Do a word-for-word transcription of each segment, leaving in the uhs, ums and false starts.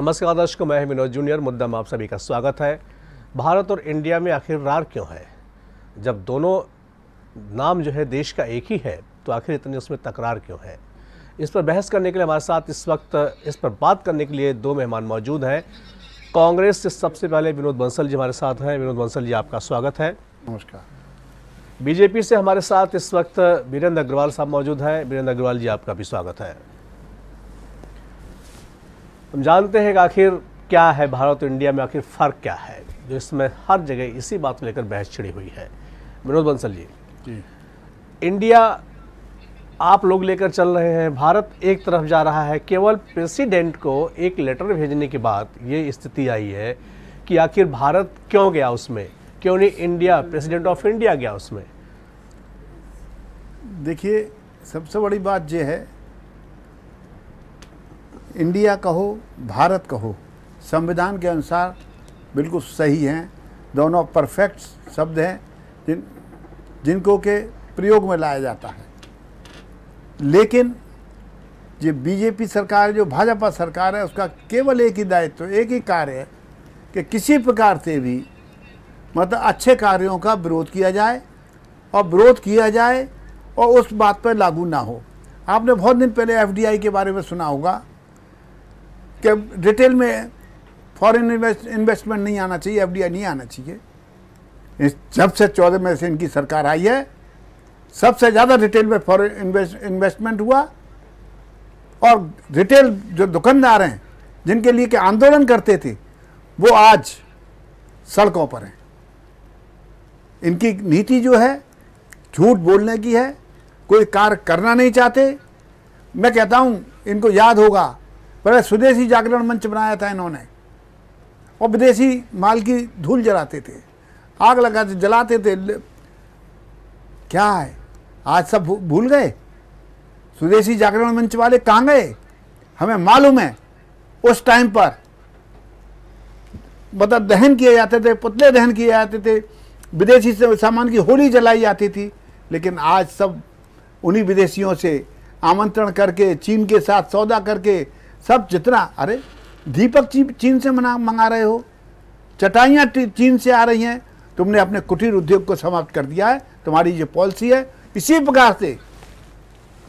नमस्कार दर्शकों, मैं विनोद जूनियर। मुद्दा में आप सभी का स्वागत है। भारत और इंडिया में आखिर रार क्यों है? जब दोनों नाम जो है देश का एक ही है तो आखिर इतनी उसमें तकरार क्यों है? इस पर बहस करने के लिए हमारे साथ इस वक्त इस पर बात करने के लिए दो मेहमान मौजूद हैं। कांग्रेस से सबसे पहले विनोद बंसल जी हमारे साथ हैं। विनोद बंसल जी, आपका स्वागत है। नमस्कार। बीजेपी से हमारे साथ इस वक्त वीरेंद्र अग्रवाल साहब मौजूद हैं। वीरेंद्र अग्रवाल जी, आपका भी स्वागत है। हम जानते हैं कि आखिर क्या है भारत और इंडिया में, आखिर फ़र्क क्या है, जो इसमें हर जगह इसी बात को लेकर बहस छिड़ी हुई है। विनोद बंसल जी, जी। इंडिया आप लोग लेकर चल रहे हैं, भारत एक तरफ जा रहा है। केवल प्रेसिडेंट को एक लेटर भेजने के बाद ये स्थिति आई है कि आखिर भारत क्यों गया उसमें, क्यों नहीं इंडिया, प्रेसिडेंट ऑफ इंडिया गया उसमें? देखिए, सबसे बड़ी बात यह है, इंडिया कहो भारत कहो, संविधान के अनुसार बिल्कुल सही हैं, दोनों परफेक्ट शब्द हैं जिन जिनको के प्रयोग में लाया जाता है। लेकिन जो बीजेपी सरकार, जो भाजपा सरकार है, उसका केवल एक ही दायित्व, एक ही कार्य है कि किसी प्रकार से भी मतलब अच्छे कार्यों का विरोध किया जाए और विरोध किया जाए और उस बात पर लागू ना हो। आपने बहुत दिन पहले एफडीआई के बारे में सुना होगा कि रिटेल में फॉरेन इन्वेस्ट इन्वेस्टमेंट नहीं आना चाहिए, एफडीआई नहीं आना चाहिए। जब से चौदह में से इनकी सरकार आई है, सबसे ज़्यादा रिटेल में फॉरेन इन्वेस्ट इन्वेस्टमेंट हुआ और रिटेल जो दुकानदार हैं, जिनके लिए के आंदोलन करते थे, वो आज सड़कों पर हैं। इनकी नीति जो है झूठ बोलने की है, कोई कार्य करना नहीं चाहते। मैं कहता हूँ, इनको याद होगा पर स्वदेशी जागरण मंच बनाया था इन्होंने और विदेशी माल की धूल जलाते थे, आग लगाते जलाते थे। क्या है, आज सब भूल गए? स्वदेशी जागरण मंच वाले कहाँ गए? हमें मालूम है उस टाइम पर मतलब दहन किए जाते थे, पुतले दहन किए जाते थे, विदेशी सामान की होली जलाई जाती थी। लेकिन आज सब उन्हीं विदेशियों से आमंत्रण करके, चीन के साथ सौदा करके, सब जितना, अरे दीपक चीन से मंगा रहे हो, चटाइयाँ चीन से आ रही हैं, तुमने अपने कुटीर उद्योग को समाप्त कर दिया है, तुम्हारी ये पॉलिसी है। इसी प्रकार से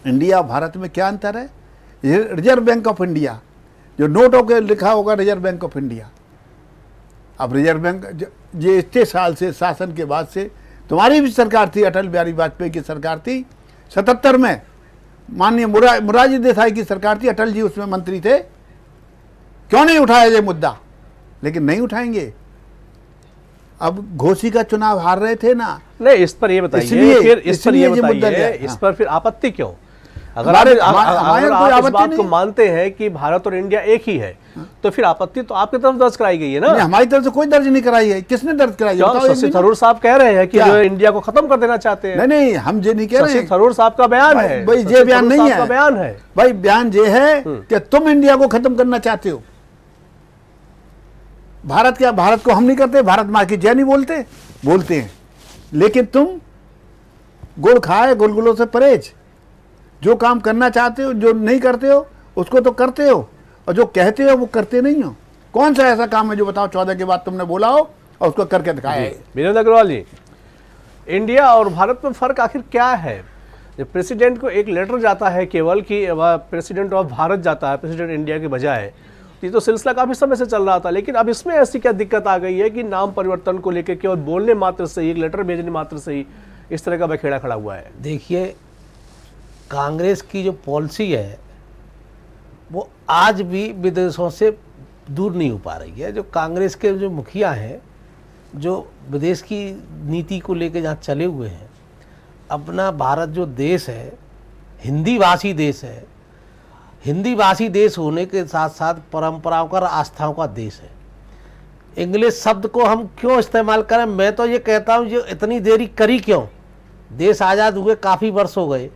इंडिया भारत में क्या अंतर है? रिजर्व बैंक ऑफ इंडिया, जो नोटों के लिखा होगा रिजर्व बैंक ऑफ इंडिया, अब रिजर्व बैंक ये इतने साल से शासन के बाद से, तुम्हारी भी सरकार थी, अटल बिहारी वाजपेयी की सरकार थी सतहत्तर में, माननीय मुरा, मुराजी देसाई की सरकार थी, अटल जी उसमें मंत्री थे, क्यों नहीं उठाया ये मुद्दा? लेकिन नहीं उठाएंगे। अब घोसी का चुनाव हार रहे थे ना, नहीं इस पर ये बताइए, इसलिए फिर इस पर ये बताइए, इस पर फिर आपत्ति क्यों? अगर आप इस बात को मानते हैं कि भारत और इंडिया एक ही है, तो फिर आपत्ति तो आपकी तरफ दर्ज कराई गई है ना? हमारी तरफ से कोई दर्ज नहीं कराई है। किसने दर्ज कराई है? शशि थरूर साहब कह रहे हैं कि जो इंडिया को खत्म कर देना चाहते हैं। नहीं नहीं, हम ये नहीं कह रहे हैं, शशि थरूर साहब का बयान है भाई, ये बयान नहीं है, बयान है भाई, बयान ये है कि तुम इंडिया को खत्म करना चाहते हो। भारत क्या, भारत को हम नहीं करते, भारत माँ की जय नहीं बोलते, बोलते हैं, लेकिन तुम गुड़ खाए गुलगुलों से परहेज, जो काम करना चाहते हो, जो नहीं करते हो उसको तो करते हो, और जो कहते हो वो करते नहीं हो। कौन सा ऐसा काम है जो बताओ चौदह के बाद तुमने बोला हो और उसको करके दिखाया है? विनोद अग्रवाल जी, इंडिया और भारत में फ़र्क आखिर क्या है? जब प्रेसिडेंट को एक लेटर जाता है केवल कि वह प्रेसिडेंट ऑफ भारत जाता है, प्रेसिडेंट इंडिया के बजाय, ये तो सिलसिला काफ़ी समय से चल रहा था, लेकिन अब इसमें ऐसी क्या दिक्कत आ गई है कि नाम परिवर्तन को लेकर केवल बोलने मात्र से ही, एक लेटर भेजने मात्र से ही इस तरह का बखेड़ा खड़ा हुआ है? देखिए, कांग्रेस की जो पॉलिसी है वो आज भी विदेशों से दूर नहीं हो पा रही है। जो कांग्रेस के जो मुखिया हैं, जो विदेश की नीति को लेकर जहाँ चले हुए हैं, अपना भारत जो देश है हिंदी भाषी देश है, हिंदी भाषी देश होने के साथ साथ परंपराओं का, आस्थाओं का देश है। इंग्लिश शब्द को हम क्यों इस्तेमाल करें? मैं तो ये कहता हूँ, ये इतनी देरी करी क्यों? देश आज़ाद हुए काफ़ी वर्ष हो गए,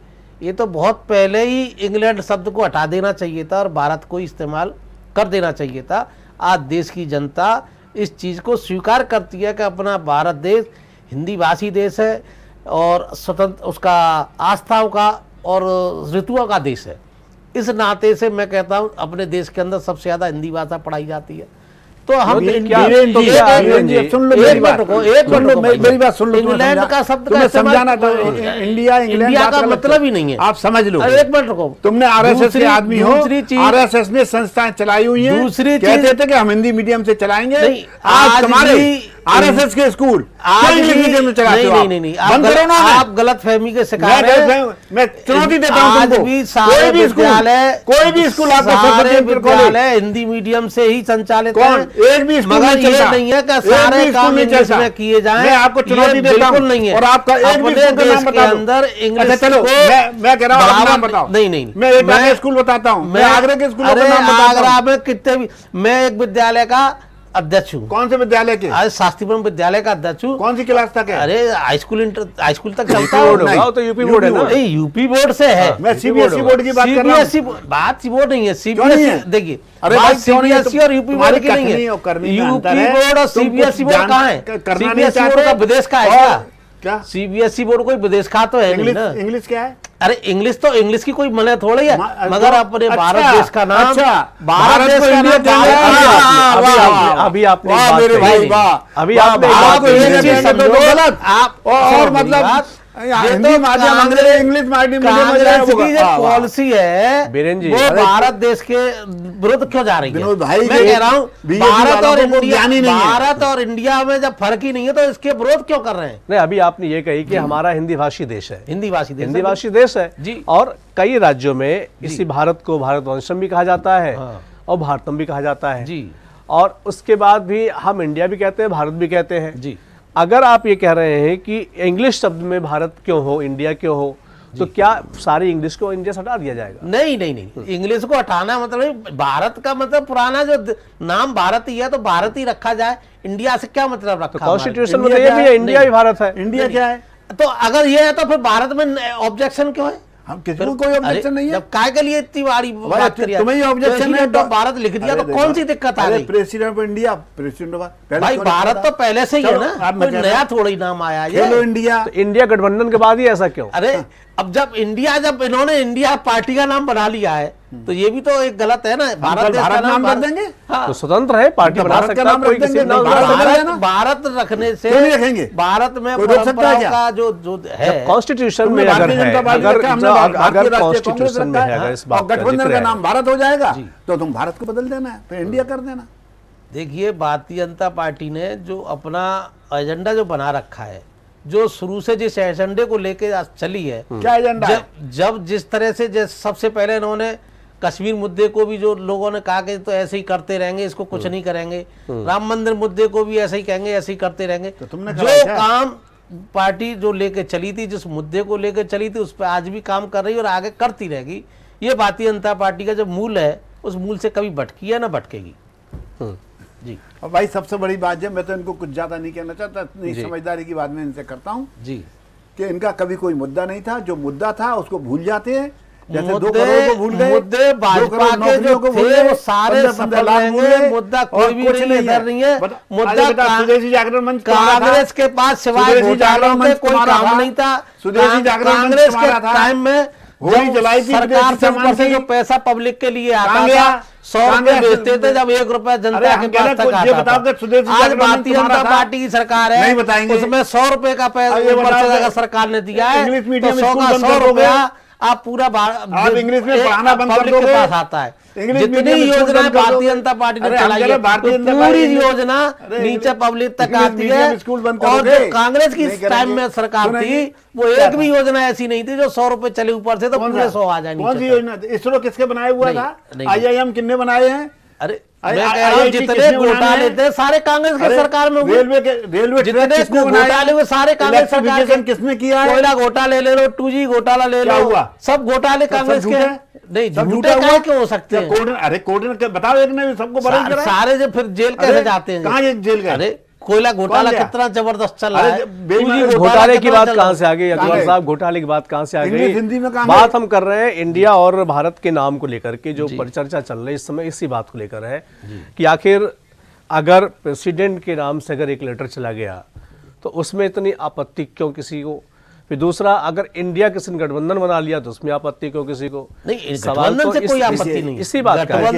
ये तो बहुत पहले ही इंग्लैंड शब्द को हटा देना चाहिए था और भारत को इस्तेमाल कर देना चाहिए था। आज देश की जनता इस चीज़ को स्वीकार करती है कि अपना भारत देश हिंदी भाषी देश है और स्वतंत्र, उसका आस्थाओं का और ऋतुओं का देश है। इस नाते से मैं कहता हूं अपने देश के अंदर सबसे ज्यादा हिंदी भाषा पढ़ाई जाती है। तो हम इंग्लैंड का शब्द का समझाना इंडिया इंडिया का मतलब ही नहीं है, आप समझ लो। एक मिनट रुको, तुमने आरएसएस के आदमी हो, आरएसएस में संस्थाएं चलाई हुई हैं, दूसरी कहते थे कि हम हिंदी मीडियम से चलाएंगे, आज तुम्हारे आरएसएस के स्कूल में चलाते हो। नहीं नहीं, आप गलत फहमी के शिकार हैं। मैं चुनौती देता हूं तुमको, कोई भी स्कूल कोई भी स्कूल आपको हिंदी मीडियम से ही संचालित है, एक भी स्कूल नहीं है कि सारे काम इंग्लिश में किए जाएं। मैं आपको चुनौती देता हूं, नहीं है। और आपका एक भी स्कूल का नाम बता दो अंदर इंग्लिश। चलो मैं कह रहा हूं अपना नाम बताओ। नहीं नहीं, मैं एक स्कूल बताता हूं, मैं आगरा के स्कूल का नाम बताता हूं। आगरा में कितने भी, मैं एक विद्यालय का अध्यक्ष हूँ। कौन से विद्यालय के? अरे शास्त्रीपुरम विद्यालय का अध्यक्ष हूँ। कौन सी क्लास तक है? अरे high school, inter high school तक चलता है। तो यूपी बोर्ड है ना? नहीं, यूपी बोर्ड से है। मैं सीबीएसई बोर्ड की बात कर रहा हूँ। बात सी बोर्ड नहीं है, सीबीएसई। देखिए सीबीएसई और यूपी बोर्ड की नहीं है, यूपी बोर्ड और सीबीएसई बोर्ड कहाँ है? सीबीएसई बोर्ड का विदेश का है क्या? सीबीएसई बोर्ड कोई विदेश का तो है। इंग्लिश क्या है? अरे इंग्लिश तो इंग्लिश की कोई मने थोड़ी है, मगर अपने भारत देश का नाम, अच्छा भारत देश का नाम। अभी आपने मेरे भाई वाह, अभी आपने आप और मतलब इंग्लिश मीडियम पॉलिसी है वो भारत देश के विरुद्ध क्यों जा रही है? मैं कह रहा हूँ भारत और इंडिया, भारत और इंडिया में जब फर्क ही नहीं है तो इसके विरोध क्यों कर रहे हैं? नहीं, अभी आपने ये कही कि हमारा हिंदी भाषी देश है, हिंदी भाषी देश, हिंदी भाषी देश है जी। और कई राज्यों में इसी भारत को भारतवंशम भी कहा जाता है और भारतम भी कहा जाता है जी। और उसके बाद भी हम इंडिया भी कहते हैं, भारत भी कहते हैं जी। अगर आप ये कह रहे हैं कि इंग्लिश शब्द में भारत क्यों हो, इंडिया क्यों हो, तो क्या सारी इंग्लिश को इंडिया से हटा दिया जाएगा? नहीं नहीं नहीं, इंग्लिश को हटाना मतलब भारत का मतलब पुराना जो नाम भारत ही है तो भारत ही रखा जाए, इंडिया से क्या मतलब रखा? कॉन्स्टिट्यूशन में ये भी है, इंडिया भी भारत है। इंडिया क्या है? तो अगर ये है तो फिर भारत में ऑब्जेक्शन क्यों है? हम किसी को कोई ऑब्जेक्शन नहीं है, काय के लिए इतनी बारी बात करिए? तुम्हें ऑब्जेक्शन है तो भारत लिख दिया तो कौन सी दिक्कत आ गई? President of India, President of भाई भारत तो पहले से ही है ना, नया थोड़ी नाम आया ये हेलो इंडिया। इंडिया गठबंधन के बाद ही ऐसा क्यों? अरे अब जब इंडिया, जब इन्होंने इंडिया पार्टी का नाम बना लिया है तो ये भी तो एक गलत है ना। भारत देश का नाम रख देंगे तो स्वतंत्र है, पार्टी बना सकता है। भारत रखने से रखेंगे, भारत में का जो जो है कॉन्स्टिट्यूशन में अगर कॉन्स्टिट्यूशन में गठबंधन का नाम भारत हो जाएगा तो तुम भारत को बदल देना है, तो इंडिया कर देना। देखिए भारतीय जनता पार्टी ने जो अपना एजेंडा जो बना रखा है, जो शुरू से जिस एजेंडे को लेके चली है, क्या एजेंडा है? जब जिस तरह से जैसे सबसे पहले इन्होंने कश्मीर मुद्दे को भी जो लोगों ने कहा कि तो ऐसे ही करते रहेंगे, इसको कुछ नहीं करेंगे, राम मंदिर मुद्दे को भी ऐसे ही कहेंगे, ऐसे ही करते रहेंगे। तो तुमने जो काम पार्टी जो लेके चली थी, जिस मुद्दे को लेके चली थी, उस पर आज भी काम कर रही है और आगे करती रहेगी। ये भारतीय जनता पार्टी का जो मूल है उस मूल से कभी भटकी है ना भटकेगी जी। और भाई सबसे बड़ी बात है, मैं तो इनको कुछ ज्यादा नहीं कहना चाहता, इतनी समझदारी की बात मैं इनसे करता हूं जी कि इनका कभी कोई मुद्दा नहीं था, जो मुद्दा था उसको भूल जाते हैं। जैसे मुद्दे, दो करोड़ को भूल गए, मुद्दे भाजपा के जो थे वो सारे सफल होंगे, मुद्दा कोई भी नहीं है। मुद्दा कांग्रेस के पास सिवाय घोटालों में कोई काम नहीं था। कांग्रेस के टाइम में सरकार से जो पैसा पब्लिक के लिए आता था, सौ रुपए बेचते थे, जब एक रुपया जनता के पास तक आता था। आज भारतीय जनता पार्टी की सरकार है, उसमें सौ रुपए का पैसा सरकार ने दिया है, सौ का सौ रुपया आप पूरा आप इंग्लिश में पढ़ाना बंद कर दोगे। आता है जितनी योजना भारतीय जनता पार्टी ने चलाई है, पूरी योजना नीचे पब्लिक तक आती है। और जो कांग्रेस की टाइम में सरकार थी वो एक भी योजना ऐसी नहीं थी जो सौ रुपए चले ऊपर से तो पूरे सौ आ जाए। कौन सी योजना? इसरो किसके बनाया हुआ था? आई आई एम किन्ने बनाए हैं? अरे जितने घोटाले थे सारे कांग्रेस की सरकार में हुए। रेलवे रेलवे जितने घोटाले हुए सारे कांग्रेस सरकार के। किसने किया है? कोयला घोटाले ले लो, टू जी घोटाला ले लो, हुआ सब घोटाले कांग्रेस के। नहीं झूठे कहाँ क्यों हो सकते हैं? अरे कोर्ट बताओ एक ने सबको बराबर सारे जो फिर जेल कैसे जाते हैं? कहाँ जेल गए? अरे कोयला घोटाला कितना जबरदस्त चल रहा है। घोटाले की बात कहाँ से आ गई अग्रवाल साहब? घोटाले की बात कहाँ से आ गई? हिंदी में बात हम कर रहे हैं इंडिया और भारत के नाम को लेकर के जो परिचर्चा चल रही है इस समय, इसी बात को लेकर है कि आखिर अगर प्रेसिडेंट के नाम से अगर एक लेटर चला गया तो उसमें इतनी आपत्ति क्यों किसी को? फिर दूसरा अगर इंडिया किसी ने गठबंधन बना लिया तो उसमें आपत्ति क्यों किसी को नहीं, सवाल तो से कोई आपत्ति नहीं। इसी बात का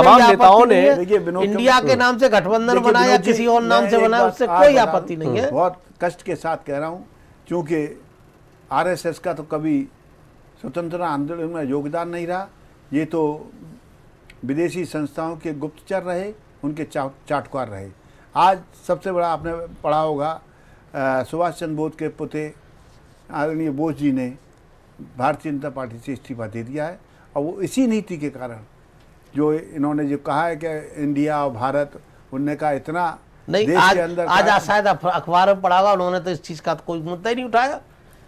तमाम नेताओं ने इंडिया के नाम से गठबंधन बनाया, किसी और नाम से बनाया, उससे कोई आपत्ति नहीं है। बहुत कष्ट के साथ कह रहा हूँ क्योंकि आरएसएस का तो कभी स्वतंत्रता आंदोलन में योगदान नहीं रहा, ये तो विदेशी संस्थाओं के गुप्तचर रहे, उनके चाटुकार रहे। आज सबसे बड़ा आपने पढ़ा होगा सुभाष चंद्र बोस के पुत्र आदरणीय बोस जी ने भारतीय जनता पार्टी से इस्तीफा दे दिया है, और वो इसी नीति के कारण जो इन्होंने जो कहा है कि इंडिया और भारत, उनने कहा इतना नहीं आज अंदर आज, आज शायद अखबार में पढ़ा होगा, उन्होंने तो इस चीज़ का कोई मुद्दा ही नहीं उठाया।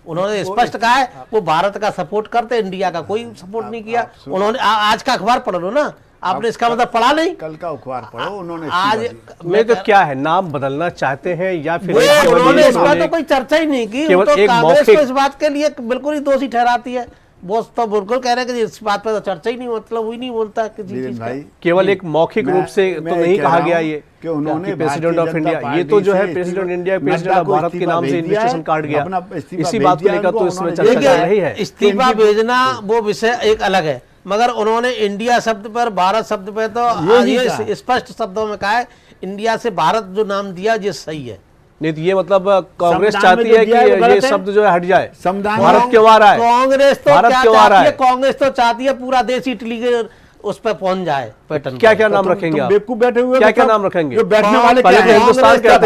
उन्होंने स्पष्ट कहा है वो भारत का सपोर्ट करते, इंडिया का कोई सपोर्ट नहीं किया उन्होंने। आज का अखबार पढ़ लो ना आपने, इसका मतलब पढ़ा नहीं, कल का अखबार पढ़ो। उन्होंने आज में तो क्या है, नाम बदलना चाहते हैं या फिर उन्होंने इस बात पर कोई चर्चा ही नहीं की। तो कांग्रेस को इस बात के लिए बिल्कुल ही दोषी ठहराती है, बोस तो बिल्कुल कह रहे हैं कि इस बात पर तो चर्चा ही नहीं, मतलब वही नहीं बोलता किसी चीज का। केवल एक मौखिक रूप से तो नहीं कहा गया ये कि उन्होंने प्रेसिडेंट ऑफ इंडिया, ये तो जो है President India President of Bharat के नाम से इन्विटेशन कार्ड गया, इसी बात को लेकर तो इसमें चर्चा रही है। इस्तीफा भेजना वो विषय एक अलग है, मगर उन्होंने इंडिया शब्द पर, भारत शब्द पर तो स्पष्ट शब्दों में कहा है इंडिया से भारत जो नाम दिया ये सही है। नहीं तो ये मतलब कांग्रेस चाहती है कि ये शब्द जो है हट जाए, भारत क्यों आ रहा है। कांग्रेस तो क्या चाहती है, कांग्रेस तो चाहती है पूरा देश इटली के उस पर पहुंच जाए। पैटर्न क्या क्या नाम रखेंगे आप, बेवकूफ बैठे हुए क्या क्या नाम रखेंगे जो बैठने वाले। पहले हिंदुस्तान कहते थे,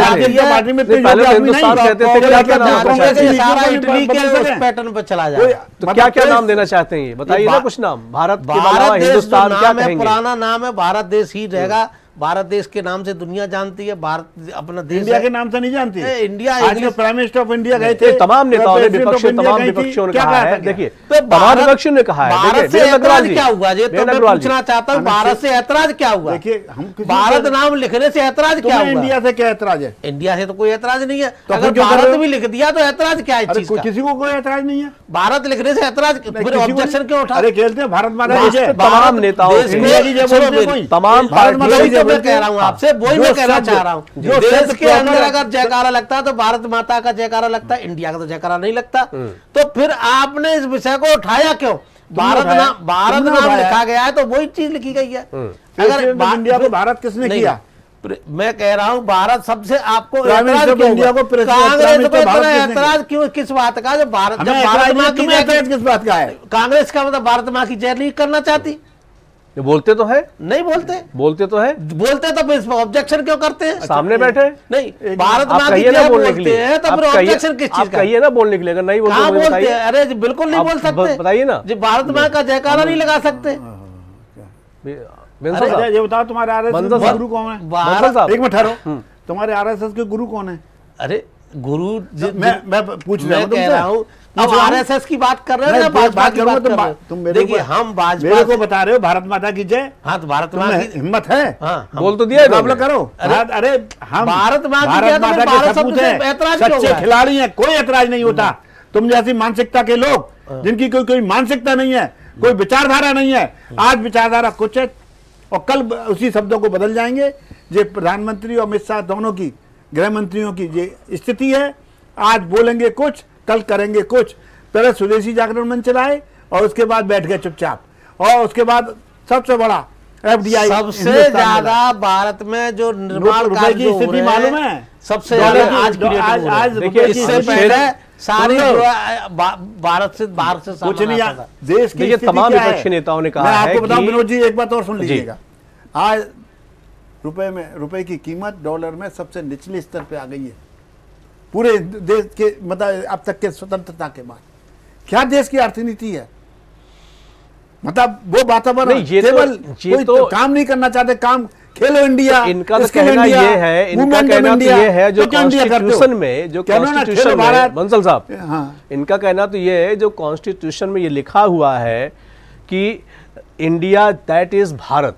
पहले हिंदुस्तान कहते थे क्या क्या नाम रखेंगे, सारा इटली के उस पैटर्न पर चला जाए। तो क्या क्या नाम देना चाहते हैं ये बताइए ना, कुछ नाम। भारत के अलावा हिंदुस्तान क्या कहेंगे, पुराना नाम है भारत देश ही रहेगा। भारत देश के नाम से दुनिया जानती है, भारत अपना देश, इंडिया के नाम से नहीं जानती है। इंडिया आज के प्राइम मिनिस्टर ऑफ इंडिया गए थे, तमाम नेताओं ने विपक्ष तमाम विपक्षियों ने कहा है, देखिए तमाम विपक्षियों ने कहा है। भारत से ऐतराज क्या हुआ, ये तो मैं पूछना चाहता हूँ, भारत से ऐतराज क्या हुआ। देखिए हम भारत नाम लिखने से ऐतराज क्या हुआ, इंडिया से क्या ऐतराज है। इंडिया से तो कोई ऐतराज नहीं है, अगर भारत भी लिख दिया तो ऐतराज क्या है, किसी को कोई ऐतराज नहीं है। भारत लिखने से ऐतराज ऑब्जेक्शन क्यों उठा, खेलते हैं भारत माता। तमाम नेताओं तमाम भारत मैं कह रहा हूँ आपसे, वही मैं कहना चाह रहा हूँ, जो देश के अंदर अगर जयकारा लगता है तो भारत माता का जयकारा लगता है, इंडिया का तो जयकारा नहीं लगता। तो फिर आपने इस विषय को उठाया क्यों, भारत नाम भारत नाम लिखा गया है तो वही चीज लिखी गई है। अगर इंडिया को भारत किसने किया, मैं कह रहा हूँ भारत सबसे आपको ऐतराज क्यों, किस बात का, जब भारत किस बात का है। कांग्रेस का मतलब भारत माँ की जय नहीं करना चाहती, बोलते तो है, नहीं बोलते, बोलते तो है, बोलते तो फिर ऑब्जेक्शन क्यों करते हैं। सामने बैठे नहीं, भारत माँ की जय बोलते हैं तो फिर ऑब्जेक्शन किस चीज का, कहिए ना बोलने के लिए, अगर नहीं बोलते हैं अरे बिल्कुल नहीं बोल सकते, बताइए ना जी भारत माँ का जयकारा नहीं लगा सकते। ये बताओ तुम्हारे आरएसएस के गुरु कौन है, एक मिनट ठहरो, तुम्हारे आरएसएस के गुरु कौन है। अरे गुरु मैं मैं पूछ रहा हूँ, अब आरएसएस की बात कर रहे हो ना, बात करूँ तुम तुम मेरे को, हम भाजपा को बता रहे हो भारत माता की जय। हाँ तो भारत माता की हिम्मत है, बोल तो दिया करो। अरे हम भारत माता के खिलाड़ी हैं, कोई ऐतराज नहीं होता। तुम जैसी मानसिकता के लोग जिनकी कोई कोई मानसिकता नहीं है, कोई विचारधारा नहीं है, आज विचारधारा कुछ है और कल उसी शब्दों को बदल जाएंगे। ये प्रधानमंत्री और अमित शाह दोनों की, गृह मंत्रियों की ये स्थिति है, आज बोलेंगे कुछ कल करेंगे कुछ। पहले स्वदेशी जागरण मंच चलाए और उसके बाद बैठ गए चुपचाप, और उसके बाद सबसे बड़ा एफडीआई, सबसे ज्यादा भारत में जो निर्माण कार्य की स्थिति मालूम है सबसे ज्यादा। आज इससे पहले सारे भारत से बाहर से कुछ नहीं, देश के तमाम विपक्षी नेताओं ने कहा। आपको बताऊं विनोद जी, एक बात और सुन लीजिएगा, आज रुपए में रुपए की कीमत डॉलर में सबसे निचले स्तर पे आ गई है पूरे देश के, मतलब अब तक के स्वतंत्रता के बाद। क्या देश की अर्थनीति है, मतलब वो वातावरण केवल कोई तो काम नहीं करना चाहते, काम खेलो इंडिया, इनका तो कहना ये है, इनका कहना तो ये है जो कॉन्स्टिट्यूशन में, जो कॉन्स्टिट्यूशन में बंसल साहब इनका कहना तो ये है, जो कॉन्स्टिट्यूशन में ये लिखा हुआ है कि इंडिया दैट इज भारत,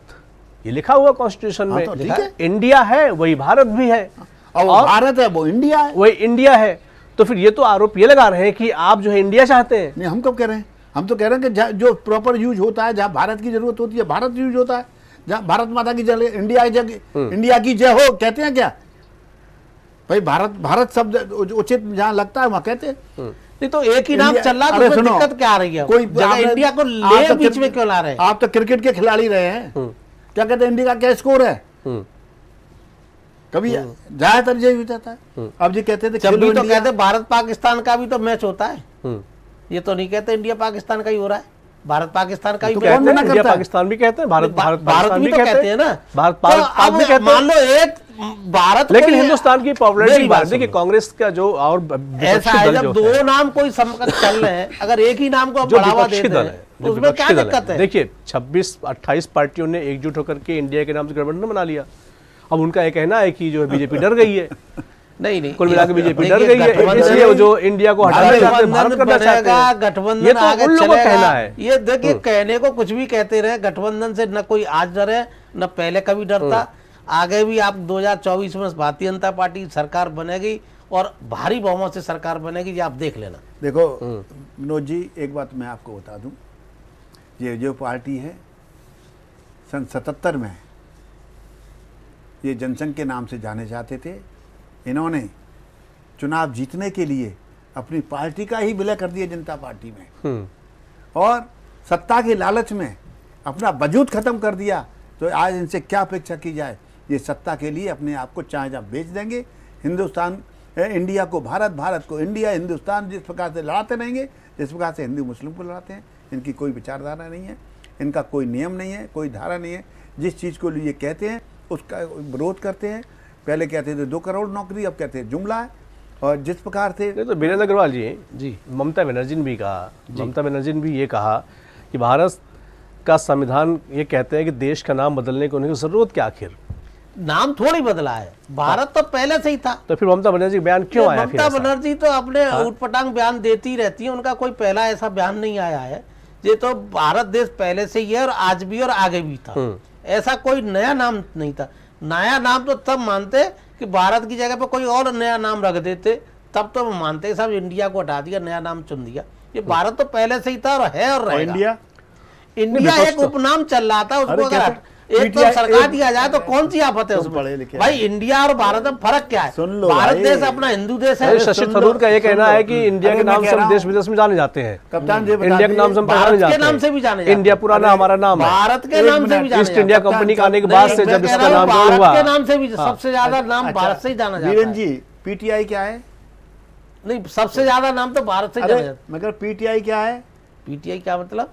ये लिखा हुआ कॉन्स्टिट्यूशन में। तो इंडिया है वही भारत भी है, और भारत है वो इंडिया है, वही इंडिया है। तो फिर ये तो आरोप ये लगा रहे हैं कि आप जो है इंडिया चाहते हैं। नहीं, हम कब कह रहे हैं, हम तो कह रहे हैं कि जो प्रॉपर यूज होता है, जहाँ भारत की जरूरत होती है भारत यूज होता है, जहाँ भारत माता की जय, इंडिया जगह इंडिया की जय हो कहते हैं क्या भाई। भारत भारत शब्द उचित जहाँ लगता है वहाँ कहते हैं, नहीं तो एक ही नाम चल रहा है तो दिक्कत क्या आ रही है? कोई इंडिया को ले बीच में क्यों ला रहे हैं? आप तो क्रिकेट के खिलाड़ी रहे हैं, क्या कहते हैं इंडिया का क्या स्कोर है? कभी ज्यादातर यही हो जाता है। अब ये कहते थे कभी तो कहते भारत पाकिस्तान का भी तो मैच होता है, ये तो नहीं कहते इंडिया पाकिस्तान का ही हो रहा है, भारत पाकिस्तान का ही तो कहते हैं, इंडिया पाकिस्तान भी कहते हैं, भारत भारत भारत भी कहते हैं ना, भारत पाकिस्तान भी कहते हैं। मान लो एक भारत, लेकिन हिंदुस्तान की पॉपुलैरिटी बात है कि कांग्रेस का जो और ऐसा है, जब दो नाम कोई समकक्ष चल रहे हैं, अगर एक ही नाम को बढ़ावा देते हैं तो उसमें क्या दिक्कत है? देखिए छब्बीस अट्ठाईस पार्टियों ने एकजुट होकर के इंडिया के नाम से गठबंधन बना लिया। अब उनका यह कहना है कि जो बीजेपी डर गई है, नहीं नहीं कुल मिला के बीजेपी डर गई है, इसलिए जो इंडिया को हटाना गठबंधन आगे चलेगा। ये देखिए कहने को कुछ भी कहते रहे, गठबंधन से न कोई आज डरे न पहले कभी डरता। आगे भी आप दो हज़ार चौबीस में भारतीय जनता पार्टी सरकार बनेगी और भारी बहुमत से सरकार बनेगी, ये आप देख लेना। देखो विनोद जी, एक बात मैं आपको बता दूं, ये जो पार्टी है सन सतहत्तर में ये जनसंघ के नाम से जाने जाते थे, इन्होंने चुनाव जीतने के लिए अपनी पार्टी का ही विलय कर दिया जनता पार्टी में, और सत्ता के लालच में अपना वजूद खत्म कर दिया। तो आज इनसे क्या अपेक्षा की जाए? ये सत्ता के लिए अपने आप को चाहे जहाँ बेच देंगे। हिंदुस्तान इंडिया को भारत, भारत को इंडिया, हिंदुस्तान जिस प्रकार से लड़ाते रहेंगे, जिस प्रकार से हिंदू मुस्लिम को लड़ाते हैं, इनकी कोई विचारधारा नहीं है, इनका कोई नियम नहीं है, कोई धारा नहीं है। जिस चीज़ को ये कहते हैं उसका विरोध करते हैं। पहले कहते थे दो करोड़ नौकरी, अब कहते हैं जुमला है। और जिस प्रकार से तो वीरेंद्र अग्रवाल जी जी ममता बनर्जी ने भी कहा, ममता बनर्जी ने भी ये कहा कि भारत का संविधान ये कहते हैं कि देश का नाम बदलने को उन्हें जरूरत क्या? आखिर नाम थोड़ी बदला है, भारत तो पहले से ही था। तो फिर ममता बनर्जी बयान क्यों आया? ममता बनर्जी तो अपने उटपटांग बयान देती रहती है, उनका कोई पहला ऐसा बयान नहीं आया है। ये तो भारत देश पहले से ही है और आज भी और आगे भी था, ऐसा कोई नया नाम नहीं था। नया नाम तो तब मानते कि भारत की जगह पर कोई और नया नाम रख देते, तब तो मानते साहब इंडिया को हटा दिया, नया नाम चुन दिया। ये भारत तो पहले से ही था और है और रहेगा। इंडिया इंडिया एक उपनाम चल रहा था, उसको अगर एक तो सरकार दिया जाए तो कौन सी आफत है उसमें? भाई इंडिया और भारत में फर्क क्या है? भारत देश अपना हिंदू देश है। शशि थरूर का ये कहना है कि इंडिया के नाम से हम देश विदेश में जाने जाते हैं, इंडिया के नाम से हम बाहर जाते हैं, नाम से भी जाने, इंडिया पुराना हमारा नाम है, भारत के नाम से भी जाने, ईस्ट इंडिया कंपनी के आने के बाद से जब इसका नाम हुआ, के नाम से भी सबसे ज्यादा नाम भारत से ही जाना जाता है। वीरेंद्र जी पीटीआई क्या है? नहीं, सबसे ज्यादा नाम तो भारत से जाना जाता है। मगर पीटीआई क्या है? पीटीआई क्या मतलब?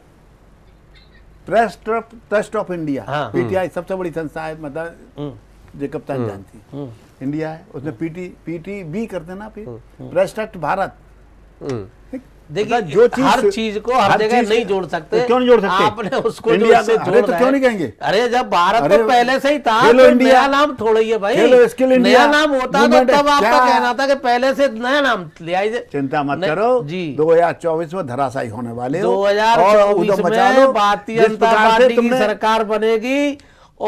Press Trust of India. हाँ, पीटीआई सबसे बड़ी संस्था है, मतलब जो कप्तान जानती इंडिया है, उसमें पीटी पीटी भी करते ना, फिर प्रेस ट्रस्ट भारत। देखिए जो चीज हर चीज को हर जगह नहीं जोड़ सकते। क्यों नहीं जोड़ सकते? आपने उसको इंडिया से जोड़ तो क्यों नहीं कहेंगे? अरे जब भारत तो पहले से ही था, नया नाम थोड़ा ही है भाई, नया नाम होता तो तब आपका कहना था कि पहले से नया नाम ले आइए। चिंता मत करो जी, दो हज़ार चौबीस में धराशायी होने वाले हो। दो हज़ार चौबीस में भारतीय जनता पार्टी की सरकार बनेगी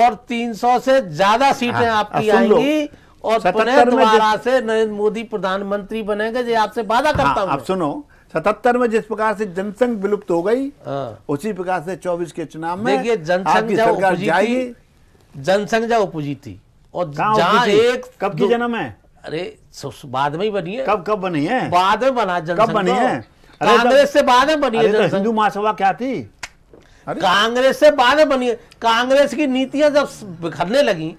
और तीन सौ से ज्यादा सीटें आपकी आएंगी और दोबारा से नरेंद्र मोदी प्रधानमंत्री बनेंगे, ये आपसे वादा करता हूँ। आप सुनो, सतहत्तर में जिस प्रकार से जनसंघ विलुप्त हो गई, उसी प्रकार से चौबीस के चुनाव में देखिए जनसंघ सरकार जाएगी, जनसंघ जब उपजी थी और जहाँ एक कब की जन्म है? अरे बाद में ही बनी है। कब कब बनी है? बाद में बना जनसंघ, बनी है कांग्रेस से बाद में बनी है। हिंदू महासभा क्या थी? कांग्रेस से बाद में बनी है। कांग्रेस की नीतियां जब बिखरने लगी,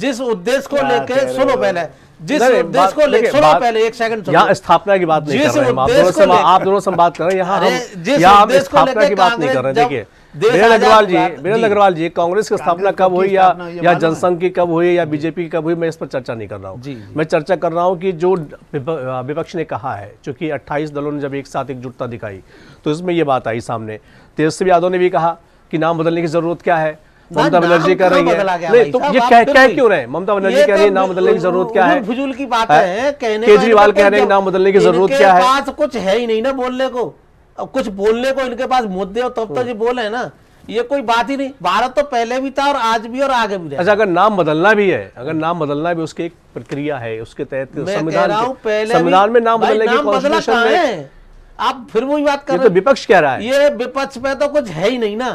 जिस उद्देश्य को लेकर, सुनो पहले, जिस उद्देश्य को लेकर, सुनो पहले एक सेकंड, यहाँ स्थापना की बात नहीं कर रहे हैं, आप दोनों से आप दोनों से बात कर रहे हैं, यहाँ हम यहाँ हम स्थापना की बात नहीं कर रहे हैं। देखिए वीरेंद्र अग्रवाल जी, वीरेंद्र अग्रवाल जी, कांग्रेस की स्थापना कब हुई या या जनसंघ की कब हुई या बीजेपी की कब हुई, मैं इस पर चर्चा नहीं कर रहा हूँ। मैं चर्चा कर रहा हूँ कि जो विपक्ष ने कहा है, चूंकि अट्ठाईस दलों ने जब एक साथ एकजुटता दिखाई तो इसमें ये बात आई सामने। तेजस्वी यादव ने भी कहा कि नाम बदलने की जरूरत क्या है, ममता बनर्जी कर रही है, नहीं तो ये कह कह क्यों रहे? ममता बनर्जी कह रही है नाम बदलने की जरूरत क्या है, फजूल की बात है। केजरीवाल कह रहे हैं नाम बदलने की जरूरत क्या है, इनके पास कुछ है ही नहीं ना बोलने को। अब कुछ बोलने को इनके पास मुद्दे हो तब तो ये बोले है ना, ये कोई बात ही नहीं। भारत तो पहले भी था और आज भी और आगे भी रहा। अच्छा, अगर नाम बदलना भी है, अगर नाम बदलना भी उसकी एक प्रक्रिया है, उसके तहत संविधान में नाम बदलने की, आप फिर वही बात कर रहे हैं। विपक्ष कह रहा है, ये विपक्ष में तो कुछ है ही नहीं ना,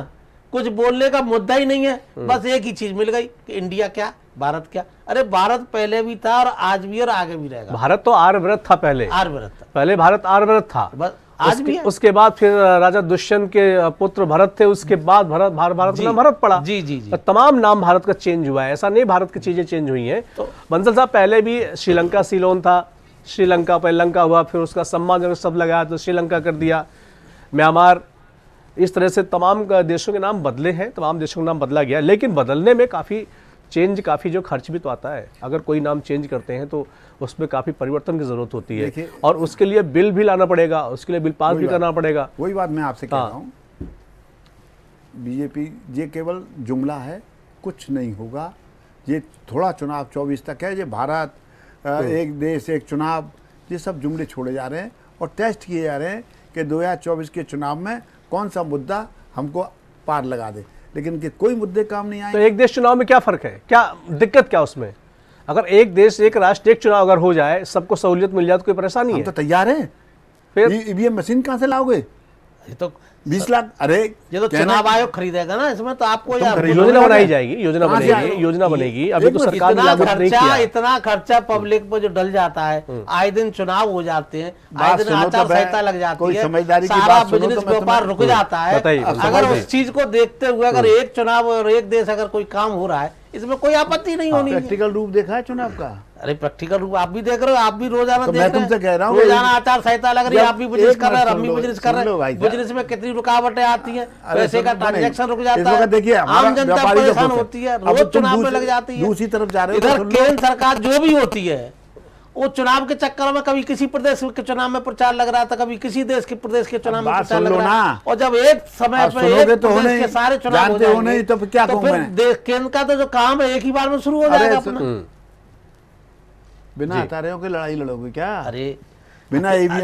कुछ बोलने का मुद्दा ही नहीं है, बस एक ही चीज मिल गई कि इंडिया क्या, भारत क्या। अरे भारत पहले भी था और आज भी और आगे भी रहेगा। भारत तो आर्यव्रत था पहले, आर्यव्रत था पहले, भारत आर्यव्रत था बस, आज भी है। उसके बाद फिर राजा दुष्यंत के पुत्र भरत थे, उसके बाद भारत भारत नाम भारत पड़ा। जी जी जी। तमाम नाम भारत का चेंज हुआ है, ऐसा नहीं भारत की चीजें चेंज हुई हैं। तो बंसल साहब पहले भी श्रीलंका सीलोन था, श्रीलंका पहले लंका हुआ, फिर उसका सम्मानजनक शब्द लगाया तो श्रीलंका कर दिया, म्यांमार, इस तरह से तमाम देशों के नाम बदले हैं, तमाम देशों का नाम बदला गया। लेकिन बदलने में काफ़ी चेंज, काफ़ी जो खर्च भी तो आता है, अगर कोई नाम चेंज करते हैं तो उसमें काफ़ी परिवर्तन की ज़रूरत होती है और उसके लिए बिल भी लाना पड़ेगा, उसके लिए बिल पास भी करना पड़ेगा। वही बात मैं आपसे कह रहा हूँ, बीजेपी ये केवल जुमला है, कुछ नहीं होगा। ये थोड़ा चुनाव चौबीस तक है, ये भारत एक देश एक चुनाव, ये सब जुमले छोड़े जा रहे हैं और टेस्ट किए जा रहे हैं कि दो हज़ार चौबीस के चुनाव में कौन सा मुद्दा हमको पार लगा दे, लेकिन कि कोई मुद्दे काम नहीं आए। तो एक देश चुनाव में क्या फ़र्क है, क्या दिक्कत क्या उसमें? अगर एक देश एक राष्ट्र एक चुनाव अगर हो जाए, सबको सहूलियत मिल जाए तो कोई परेशानी है? हम तो तैयार हैं। फिर ईवीएम मशीन कहाँ से लाओगे? ये तो बीस लाख, अरे ये तो चुनाव आयोग खरीदेगा ना, इसमें तो आपको योजना बनाई जाएगी, योजना बनेगी, योजना बनेगी। अभी तो सरकार ने नहीं किया। इतना खर्चा पब्लिक पर जो डल जाता है, आए दिन चुनाव हो जाते हैं, आए दिन आचार संहिता लग जाती है, समझदारी सारा बिजनेस व्यापार रुक जाता है। अगर उस चीज को देखते हुए अगर एक चुनाव और एक देश अगर कोई काम हो रहा है, इसमें कोई आपत्ति नहीं होनी। प्रैक्टिकल रूप देखा है चुनाव का? अरे प्रैक्टिकल रूप आप भी देख रहे हो, आप भी रोजाना तो देख रहे हो, कह रहा हूं रोजाना आचार संहिता लग रही है, आप भी बिजनेस कर रहे हैं, हम भी बिजनेस कर रहे हैं, बिजनेस में कितनी रुकावटें आती है, पैसे का ट्रांजेक्शन रुक जाता है, देखिए आम जनता परेशान होती है, रोज चुनाव में लग जाती है। दूसरी तरफ जा रहे हो, इधर केंद्र सरकार जो भी होती है वो चुनाव के चक्कर में कभी किसी प्रदेश के चुनाव में प्रचार लग रहा था, कभी किसी देश के प्रदेश के चुनाव में प्रचार लग रहा है, और जब एक समय पर एक तो प्रदेश के सारे चुनाव हो जाएंगे तो क्या तो फिर केंद्र का तो जो काम है एक ही बार में शुरू हो जाएगा अपना। बिना हटारियों की लड़ाई लड़ोगे क्या? अरे बिना ईवीएम एक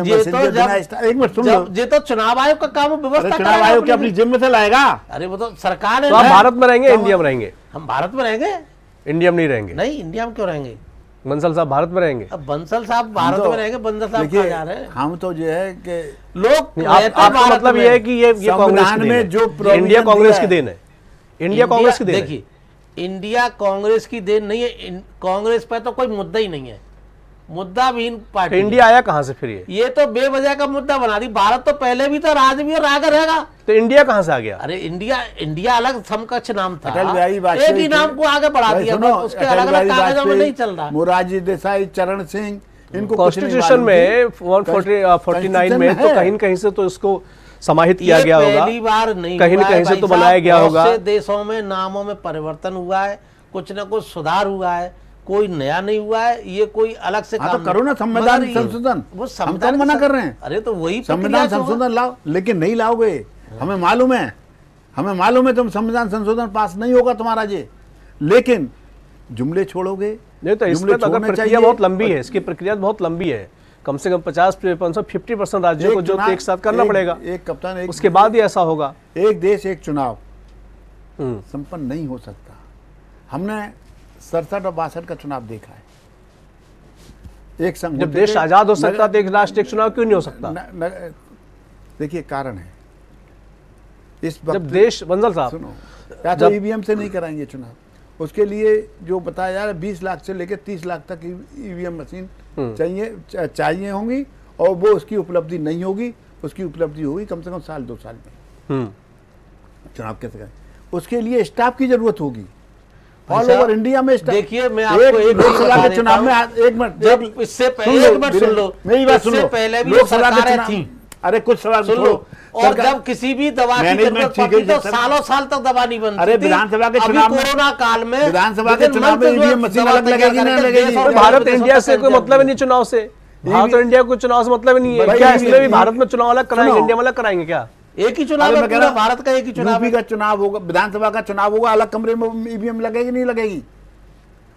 मिनट सुन लो, ये तो चुनाव आयोग का काम, व्यवस्था चुनाव आयोग की अपनी जिम्मे से लाएगा। अरे वो तो सरकार है। भारत में रहेंगे, इंडिया में रहेंगे? हम भारत में रहेंगे, इंडिया में नहीं रहेंगे। नहीं, इंडिया में क्यों रहेंगे? बंसल साहब भारत में रहेंगे। अब बंसल साहब भारत तो, में रहेंगे, बंसल साहब कहाँ जा रहे हैं? हम तो जो है कि लोग आप, आपका मतलब ये है कि ये ये कांग्रेस में जो इंडिया कांग्रेस की देन है, इंडिया कांग्रेस की देन। देखिए इंडिया कांग्रेस की देन नहीं है, कांग्रेस पे तो कोई मुद्दा ही नहीं है, मुद्दा भी इन पार्टी। इंडिया आया कहाँ से फिर? ये ये तो बेवजह का मुद्दा बना दी। भारत तो पहले भी था, आज भी और आगे रहेगा। तो इंडिया कहाँ से आ गया? अरे इंडिया इंडिया अलग समकक्ष नाम था, अटल बिहारी वाजपेयी एक ही नाम को आगे बढ़ा दिया, उसके अलग अलग कागजों में नहीं चल रहा। मुराजी देसाई, चरण सिंह, इनको कॉन्स्टिट्यूशन में एक सौ उनचास में तो कहीं कहीं से तो इसको समाहित किया गया होगा, पहली बार नहीं कहीं कहीं से तो बनाया गया होगा। देशों में नामों में परिवर्तन हुआ है, कुछ न कुछ सुधार हुआ है, कोई नया नहीं हुआ है, ये कोई अलग से काम। तो करो ना संविधान संशोधन, वो संविधान मना कर रहे हैं। अरे तो वही संविधान संशोधन लाओ, लेकिन नहीं लाओगे। हमें मालूम है, हमें मालूम है तुम संविधान संशोधन पास नहीं होगा तुम्हारा ये, लेकिन जुमले छोड़ोगे नहीं तो। इसमें तो अगर प्रक्रिया बहुत लंबी है, इसकी प्रक्रिया बहुत लंबी है, कम से कम पचास फिफ्टी परसेंट राज्यों को जो एक साथ करना पड़ेगा, एक कप्तान, उसके बाद ही ऐसा होगा। एक देश एक चुनाव संपन्न नहीं हो सकता। हमने सड़सठ और बासठ का चुनाव देखा है, एक संघ जब देश आजाद हो सकता तो एक राष्ट्रीय चुनाव क्यों नहीं हो सकता? देखिए कारण है इस वक्त जब देश, बंसल साहब, या तो ईवीएम से नहीं कराएंगे चुनाव, उसके लिए जो बताया जा रहा है बीस लाख से लेकर तीस लाख तक ईवीएम मशीन चाहिए चाहिए होंगी, और वो उसकी उपलब्धि नहीं होगी, उसकी उपलब्धि होगी कम से कम साल दो साल में। चुनाव कैसे कराएं? उसके लिए स्टाफ की जरूरत होगी ऑल ओवर इंडिया में। देखिए मैं आपको एक लोकसभा के चुनाव में एक मिनट जब इससे पहले एक बार सुन लो मेरी बात सुन लो, पहले भी सरकारें थी। अरे कुछ सवाल सुन लो, और जब किसी भी दवा की जरूरत पड़ती तो सालों साल तक दवा नहीं बनती। अरे विधानसभा के चुनाव में, कोरोना काल में विधानसभा के चुनाव में ईवीएम मशीन अलग लगेगी ना लगेगी? भारत इंडिया से कोई मतलब नहीं, चुनाव से भारत और इंडिया को चुनाव से मतलब नहीं है क्या? इसलिए भी भारत में चुनाव अलग कराएंगे, इंडिया में अलग कराएंगे क्या? एक ही चुनाव है पूरा भारत का, एक ही चुनाव का चुनाव होगा, विधानसभा का चुनाव होगा, अलग कमरे में ईवीएम लगेगी नहीं लगेगी?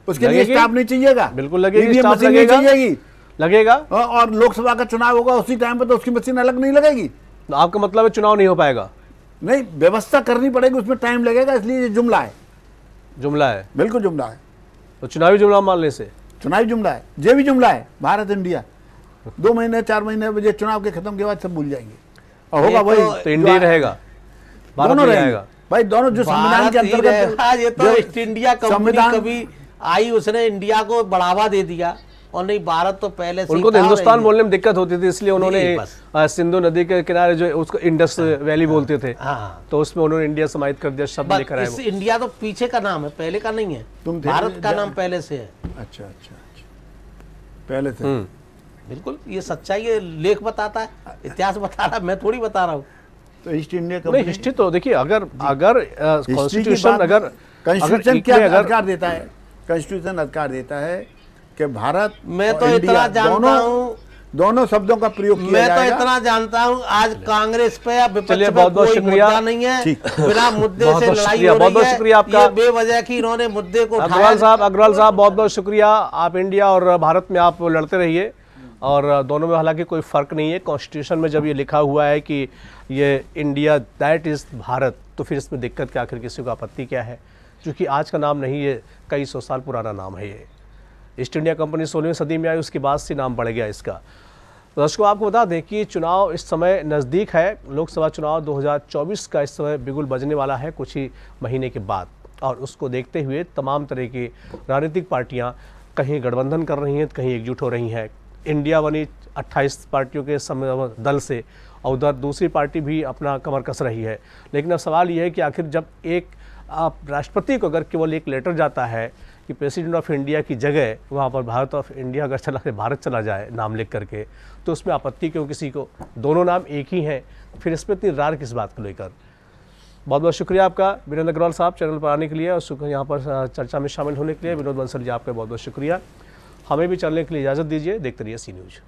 उसके लिए स्टाफ नहीं चाहिएगा? बिल्कुल लगेगी, ईवीएम मशीन नहीं चाहिएगी, लगेगा। और लोकसभा का चुनाव होगा उसी टाइम पर, तो उसकी मशीन अलग नहीं लगेगी? तो आपका मतलब है चुनाव नहीं हो पाएगा? नहीं, व्यवस्था करनी पड़ेगी, उसमें टाइम लगेगा, इसलिए ये जुमला है। जुमला है, बिल्कुल जुमला है। तो चुनावी जुमला मानने से चुनावी जुमला है, ये भी जुमला है। भारत इंडिया दो महीने चार महीने चुनाव के खत्म के बाद सब भूल जाएंगे, होगा वही। तो इंडिया रहेगा, दोनों रहेगा। भाई दोनों जो संविधान के अंतर्गत ये तो ईस्ट इंडिया कंपनी कभी आई, उसने इंडिया को बढ़ावा दे दिया और नहीं भारत तो पहले उनको तो हिंदुस्तान बोलने में दिक्कत होती थी, इसलिए उन्होंने सिंधु नदी के किनारे जो उसको इंडस वैली बोलते थे तो उसमें उन्होंने इंडिया समाहित कर दिया शब्द लेकर आए। इंडिया तो पीछे का नाम है, पहले का नहीं है, भारत का नाम पहले से है। अच्छा अच्छा पहले से, बिल्कुल ये सच्चाई है, लेख बताता है, इतिहास बता रहा है, मैं थोड़ी बता रहा हूँ। तो ईस्ट इंडिया कंपनी हिस्ट्री तो देखिए, अगर अगर कॉन्स्टिट्यूशन अगर कॉन्स्टिट्यूशन क्या अधिकार देता है, कॉन्स्टिट्यूशन अधिकार देता है कि भारत मैं तो इतना जानता हूँ, दोनों शब्दों का प्रयोग किया मैं तो इतना जानता हूँ। आज कांग्रेस पे या विपक्ष पे कोई मुद्दा नहीं है, बिना मुद्दे से लड़ाई हो रही है, ये बेवजह की इन्होंने मुद्दे को उठाया। अग्रवाल साहब, अग्रवाल साहब बहुत बहुत शुक्रिया, आप इंडिया और भारत में आप लड़ते रहिए और दोनों में हालांकि कोई फ़र्क नहीं है। कॉन्स्टिट्यूशन में जब ये लिखा हुआ है कि ये इंडिया दैट इज़ भारत, तो फिर इसमें दिक्कत क्या, आखिर किसी को आपत्ति क्या है? क्योंकि आज का नाम नहीं है, कई सौ साल पुराना नाम है ये। ईस्ट इंडिया कंपनी सोलहवीं सदी में आई, उसके बाद से नाम बढ़ गया इसका। दर्शकों आपको बता दें कि चुनाव इस समय नज़दीक है, लोकसभा चुनाव दो हज़ार चौबीस का इस समय बिगुल बजने वाला है कुछ ही महीने के बाद, और उसको देखते हुए तमाम तरह की राजनीतिक पार्टियाँ कहीं गठबंधन कर रही हैं, कहीं एकजुट हो रही हैं। इंडिया बनी अट्ठाईस पार्टियों के दल से और उधर दूसरी पार्टी भी अपना कमर कस रही है। लेकिन अब सवाल यह है कि आखिर जब एक राष्ट्रपति को अगर केवल एक लेटर जाता है कि प्रेसिडेंट ऑफ इंडिया की जगह वहाँ पर भारत ऑफ इंडिया अगर चला भारत चला जाए नाम लिख करके, तो उसमें आपत्ति क्यों किसी को? दोनों नाम एक ही हैं, फिर इसमें इतनी रार किस बात को लेकर? बहुत बहुत शुक्रिया आपका वीरेंद्र अग्रवाल साहब चैनल पर आने के लिए और यहाँ पर चर्चा में शामिल होने के लिए। विनोद बंसल जी आपका बहुत बहुत शुक्रिया। हमें भी चलने के लिए इजाज़त दीजिए। देखते रहिए सी न्यूज़।